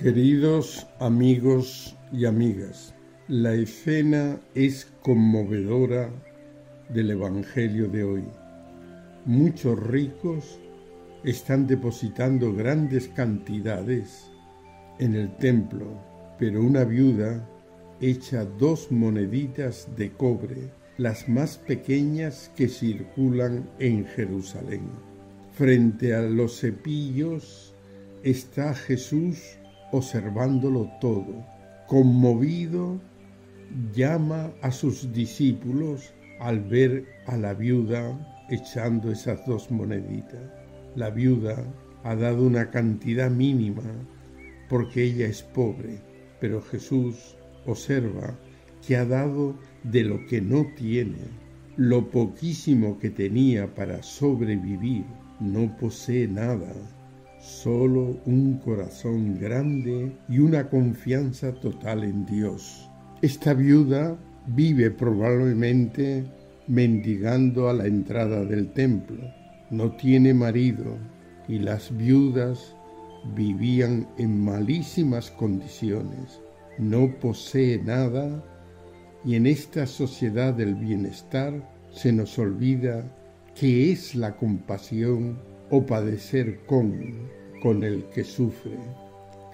Queridos amigos y amigas, la escena es conmovedora del Evangelio de hoy. Muchos ricos están depositando grandes cantidades en el templo, pero una viuda echa 2 moneditas de cobre, las más pequeñas que circulan en Jerusalén. Frente a los cepillos está Jesús observándolo todo. Conmovido, llama a sus discípulos al ver a la viuda echando esas 2 moneditas. La viuda ha dado una cantidad mínima porque ella es pobre, pero Jesús observa que ha dado de lo que no tiene. Lo poquísimo que tenía para sobrevivir, no posee nada, solo un corazón grande y una confianza total en Dios. Esta viuda vive probablemente mendigando a la entrada del templo. No tiene marido y las viudas vivían en malísimas condiciones. No posee nada y en esta sociedad del bienestar se nos olvida qué es la compasión o padecer con el que sufre.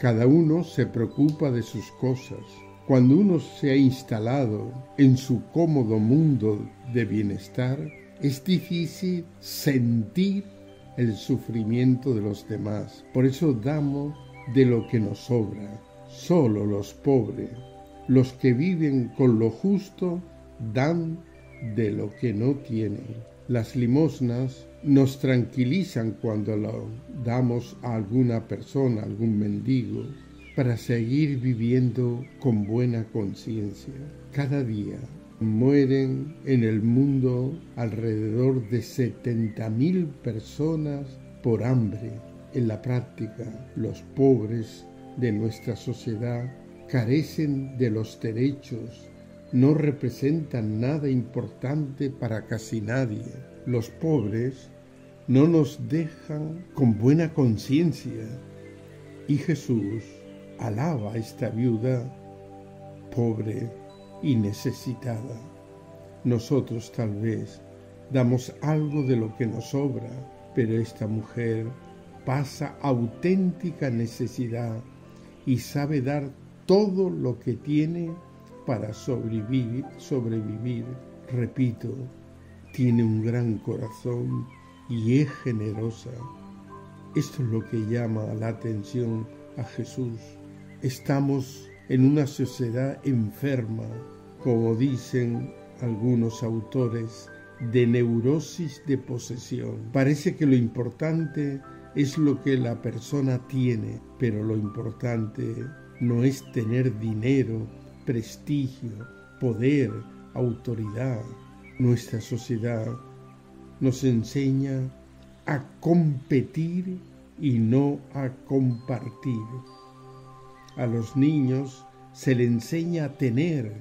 Cada uno se preocupa de sus cosas. Cuando uno se ha instalado en su cómodo mundo de bienestar, es difícil sentir el sufrimiento de los demás. Por eso damos de lo que nos sobra. Solo los pobres, los que viven con lo justo, dan de lo que no tienen. Las limosnas nos tranquilizan cuando lo damos a alguna persona, algún mendigo, para seguir viviendo con buena conciencia. Cada día mueren en el mundo alrededor de 70.000 personas por hambre. En la práctica, los pobres de nuestra sociedad carecen de los derechos, no representan nada importante para casi nadie. Los pobres no nos dejan con buena conciencia y Jesús alaba a esta viuda pobre y necesitada. Nosotros tal vez damos algo de lo que nos sobra, pero esta mujer pasa auténtica necesidad y sabe dar todo lo que tiene para sobrevivir. Repito, tiene un gran corazón y es generosa. Esto es lo que llama la atención a Jesús. Estamos en una sociedad enferma, como dicen algunos autores, de neurosis de posesión. Parece que lo importante es lo que la persona tiene, pero lo importante no es tener dinero, prestigio, poder, autoridad. Nuestra sociedad nos enseña a competir y no a compartir. A los niños se les enseña a tener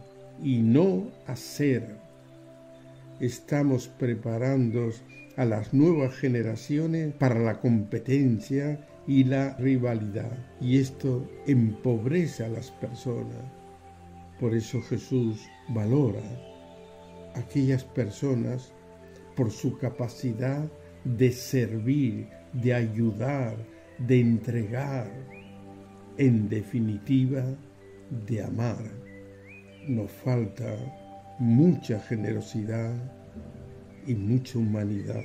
y no a ser. Estamos preparando a las nuevas generaciones para la competencia y la rivalidad, y esto empobrece a las personas. Por eso Jesús valora a aquellas personas por su capacidad de servir, de ayudar, de entregar, en definitiva, de amar. Nos falta mucha generosidad y mucha humanidad.